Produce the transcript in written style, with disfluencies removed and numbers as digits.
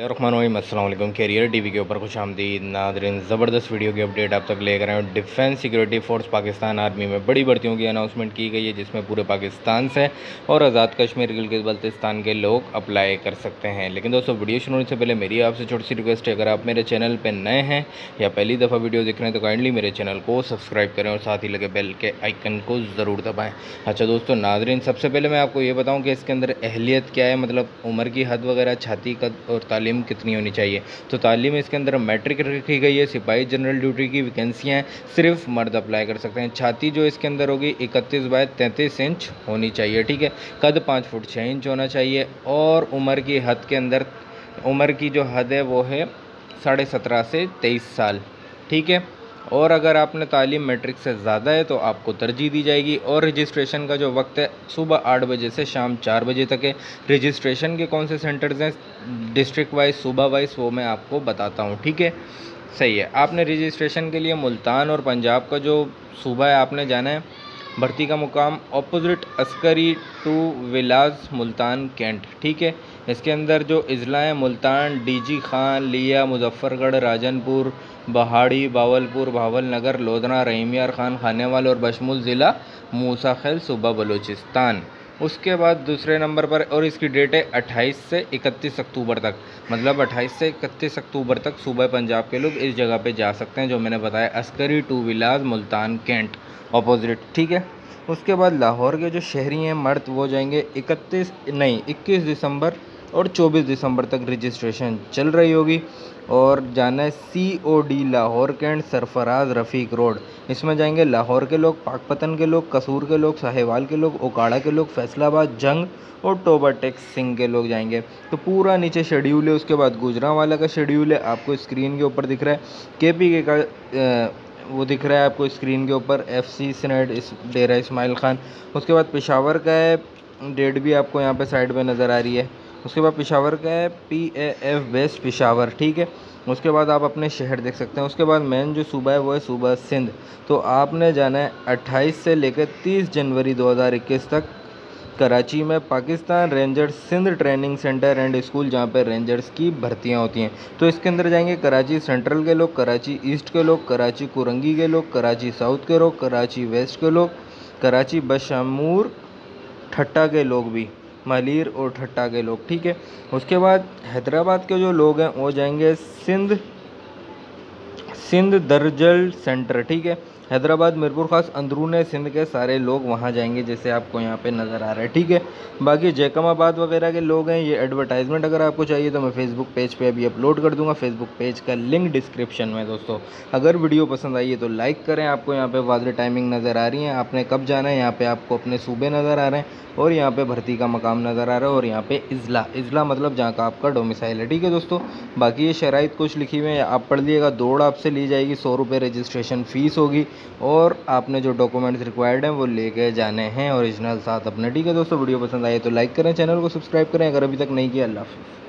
अस्सलामुअलैकुम। Career TV के ऊपर खुश आमदीद नादरीन। ज़बरदस्त वीडियो की अपडेट आप तक लेकर आए। Defence security force Pakistan army में बड़ी भर्तियों की अनाउंसमेंट की गई है, जिसमें पूरे पाकिस्तान से और आज़ाद कश्मीर गिलगित बल्तिस्तान के लोग अप्लाई कर सकते हैं। लेकिन दोस्तों, वीडियो शुरू होने से पहले मेरी आपसे छोटी सी रिक्वेस्ट है, अगर आप मेरे चैनल पर नए हैं या पहली दफ़ा वीडियो देख रहे हैं तो काइंडली मेरे चैनल को सब्सक्राइब करें और साथ ही लगे बेल के आइकन को ज़रूर दबाएँ। अच्छा दोस्तों नादरीन, सबसे पहले मैं आपको ये बताऊँ कि इसके अंदर अहलियत क्या है, मतलब उम्र की हद वगैरह, छाती कद और तालीम कितनी होनी चाहिए। तो तालीम इसके अंदर मैट्रिक रखी गई है। सिपाही जनरल ड्यूटी की वैकेंसियाँ सिर्फ मर्द अप्लाई कर सकते हैं। छाती जो इसके अंदर होगी 31 बाय 33 इंच होनी चाहिए, ठीक है। कद 5 फुट 6 इंच होना चाहिए और उम्र की हद के अंदर उम्र की जो हद है वो है 17.5 से 23 साल, ठीक है। और अगर आपने तालीम मैट्रिक से ज़्यादा है तो आपको तरजीह दी जाएगी। और रजिस्ट्रेशन का जो वक्त है सुबह 8 बजे से शाम 4 बजे तक है। रजिस्ट्रेशन के कौन से सेंटर्स हैं डिस्ट्रिक्ट वाइज, सूबा वाइज, वो मैं आपको बताता हूँ, ठीक है। सही है, आपने रजिस्ट्रेशन के लिए मुल्तान और पंजाब का जो सूबा है आपने जाना है। भर्ती का मुकाम opposite Askari two villas Multan cantt, ठीक है। इसके अंदर जो अजला हैं मुल्तान, डीजी खान, लिया, मुजफ्फरगढ़, राजनपुर, बहाड़ी, बावलपुर, भावलनगर, लोधना, रहीमियार खान, खानेवाल और बशमूल ज़िला मूसाखिल सूबा बलूचिस्तान। उसके बाद दूसरे नंबर पर, और इसकी डेट है 28 से 31 अक्टूबर तक, मतलब 28 से 31 अक्टूबर तक सूबा पंजाब के लोग इस जगह पे जा सकते हैं जो मैंने बताया, Askari two villas Multan cantt opposite, ठीक है। उसके बाद लाहौर के जो शहरी हैं मर्द वो जाएंगे 21 दिसंबर और 24 दिसंबर तक रजिस्ट्रेशन चल रही होगी। और जाना है COD Lahore cantt Sarfaraz Rafiq road, इसमें जाएंगे लाहौर के लोग, पाकपतन के लोग, कसूर के लोग, साहिवाल के लोग, ओकाड़ा के लोग, फैसलाबाद, जंग और टोबा टेक्स सिंह के लोग जाएंगे। तो पूरा नीचे शेड्यूल है। उसके बाद गुजरांवाला का शेड्यूल है, आपको स्क्रीन के ऊपर दिख रहा है। KPK का वो दिख रहा है आपको स्क्रीन के ऊपर, FC सनत डेरा इस्माइल खान। उसके बाद पेशावर का है, डेट भी आपको यहाँ पर साइड में नज़र आ रही है। उसके बाद पेशावर का है PAF वेस्ट पेशावर, ठीक है। उसके बाद आप अपने शहर देख सकते हैं। उसके बाद मेन जो सूबा है वो है सूबा सिंध। तो आपने जाना है 28 से लेकर 30 जनवरी 2021 तक कराची में Pakistan rangers Sindh training centre and school, जहाँ पर रेंजर्स की भर्तियाँ होती हैं। तो इसके अंदर जाएंगे कराची सेंट्रल के लोग, कराची ईस्ट के लोग, कराची कुरंगी के लोग, कराची साउथ के लोग, कराची वेस्ट के लोग, कराची बशमूर ठट्टा के लोग भी, मलिर और ठट्टा के लोग, ठीक है। उसके बाद हैदराबाद के जो लोग हैं वो जाएंगे सिंध दर्जल सेंटर, ठीक है। हैदराबाद, मीरपुर खास, अंदरून सिंध के सारे लोग वहाँ जाएंगे, जैसे आपको यहाँ पे नज़र आ रहा है, ठीक है। बाकी जैकमाबाद वगैरह के लोग हैं। ये एडवर्टाइजमेंट अगर आपको चाहिए तो मैं फेसबुक पेज पे अभी अपलोड कर दूंगा, फेसबुक पेज का लिंक डिस्क्रिप्शन में। दोस्तों अगर वीडियो पसंद आई है तो लाइक करें। आपको यहाँ पर वाज़े टाइमिंग नज़र आ रही है, आपने कब जाना है, यहाँ पर आपको अपने सूबे नज़र आ रहे हैं और यहाँ पर भर्ती का मकाम नज़र आ रहा है और यहाँ पर इजला मतलब जहाँ का आपका डोमिसाइल है, ठीक है दोस्तों। बाकी ये शराइत कुछ लिखी हुई है, आप पढ़ लीजिएगा। दौड़ आपसे ली जाएगी, 100 रुपये रजिस्ट्रेशन फ़ीस होगी और आपने जो डॉक्यूमेंट्स रिक्वायर्ड हैं वो लेके जाने हैं ओरिजिनल साथ अपने, ठीक है दोस्तों। वीडियो पसंद आए तो लाइक करें, चैनल को सब्सक्राइब करें अगर अभी तक नहीं किया। अल्लाह हाफ़िज़।